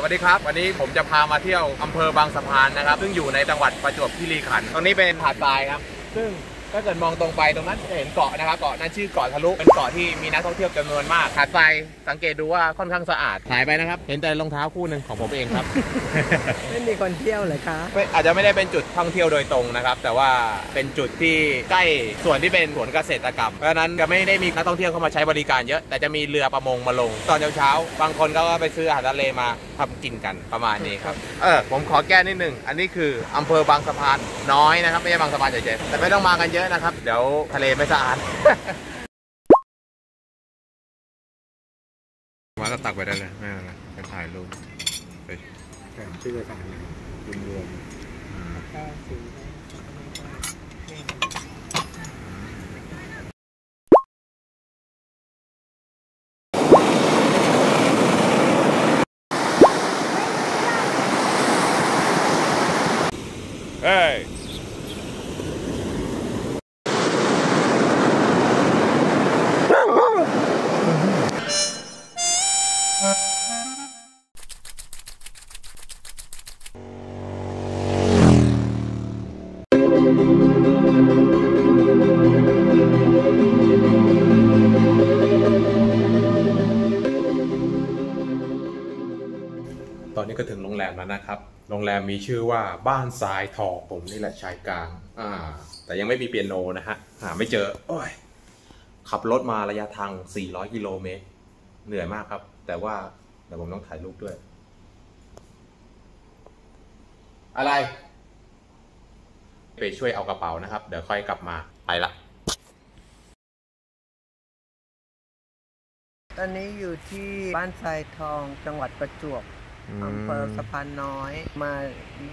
สวัสดีครับวันนี้ผมจะพามาเที่ยวอำเภอบางสะพานนะครับซึ่งอยู่ในจังหวัดประจวบคีรีขันธ์ตรงนี้เป็นหาดทรายครับซึ่งถ้าเกิดมองตรงไปตรงนั้นจะเห็นเกาะนะครับเกาะนั้นชื่อเกาะทะลุเป็นเกาะที่มีนักท่องเที่ยวจำนวนมากหาดทรายสังเกตดูว่าค่อนข้างสะอาดหายไปนะครับเห็นแต่รองเท้าคู่หนึ่งของผมเองครับไม่มีคนเที่ยวเลยคะอาจจะไม่ได้เป็นจุดท่องเที่ยวโดยตรงนะครับแต่ว่าเป็นจุดที่ใกล้ส่วนที่เป็นสวนเกษตรกรรมเพราะนั้นจะไม่ได้มีนักท่องเที่ยวเข้ามาใช้บริการเยอะแต่จะมีเรือประมงมาลงตอนเช้าบางคนก็ไปซื้ออาหารทะเลมาทำกินกันประมาณนี้ครับผมขอแก้นิดนึงอันนี้คืออำเภอบางสะพานน้อยนะครับไม่ใช่บางสะพานใหญ่ๆแต่ไม่ต้องมากันเยอะนะครับเดี๋ยวทะเลไม่สะอาดมาแล้วตักไปได้เลยไม่เป็นไรไปถ่ายรูปไปแต่งชื่อต่างๆรวมๆเฮ้ยตอนนี้ก็ถึงโรงแรมแล้วนะครับโรงแรมมีชื่อว่าบ้านทรายทองผมนี่แหละชายกลางแต่ยังไม่มีเปียโนนะฮะหาไม่เจอโอ้ยขับรถมาระยะทาง400กิโลเมตรเหนื่อยมากครับแต่ว่าเดี๋ยวผมต้องถ่ายรูปด้วยอะไรไปช่วยเอากระเป๋านะครับเดี๋ยวค่อยกลับมาไปละตอนนี้อยู่ที่บ้านทรายทองจังหวัดประจวบอำเภอสะพานน้อยมา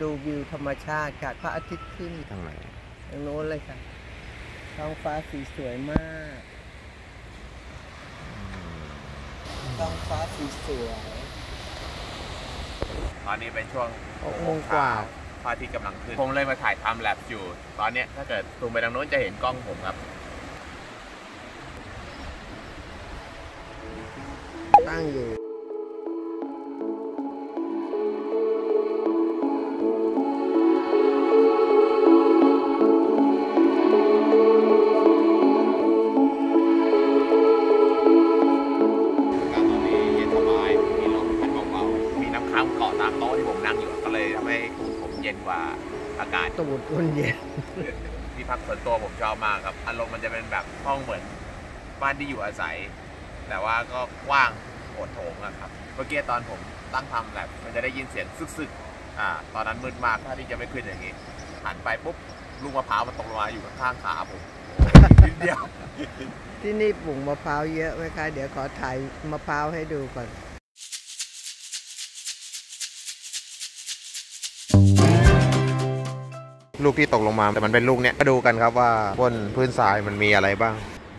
ดูวิวธรรมชาติจากพระอาทิตย์ขึ้นทางไหนทางโน้นเลยค่ะท้องฟ้าสีสวยมากท้องฟ้าสีสวยตอนนี้เป็นช่วง6 โมงกว่าพระอาทิตย์กำลังขึ้นผมเลยมาถ่ายทำแลบอยู่ตอนนี้ถ้าเกิดซูมไปทางโน้นจะเห็นกล้องผมครับตั้งอยู่ตูดคนเย็นที่พักส่วนตัวผมชอบมากครับอารมณ์มันจะเป็นแบบห้องเหมือนบ้านที่อยู่อาศัยแต่ว่าก็กว้างโอดโถงนะครับเมื่อกี้ตอนผมตั้งทำแหละมันจะได้ยินเสียงซึกๆตอนนั้นมืดมากถ้าที่จะไม่ขึ้นอย่างนี้หันไปปุ๊บลูกมะพร้าวมันตกลงมาอยู่ข้างขาผมนิดเดียวที่นี่ปลูกมะพร้าวเยอะไหมคะเดี๋ยวขอถ่ายมะพร้าวให้ดูก่อนลูกที่ตกลงมาแต่มันเป็นลูกเนี้ยก็ดูกันครับว่าบนพื้นทรายมันมีอะไรบ้าง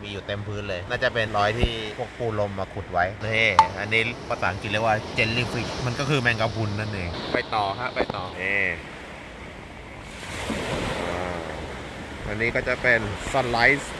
มีอยู่เต็มพื้นเลยน่าจะเป็นรอยที่พวกปูลมมาขุดไว้นี่อันนี้ภาษาอังกฤษเรียกว่าเจลลี่ฟิชมันก็คือแมงกะพรุนนั่นเองไปต่อฮะไปต่อนี่อันนี้ก็จะเป็นซันไลท์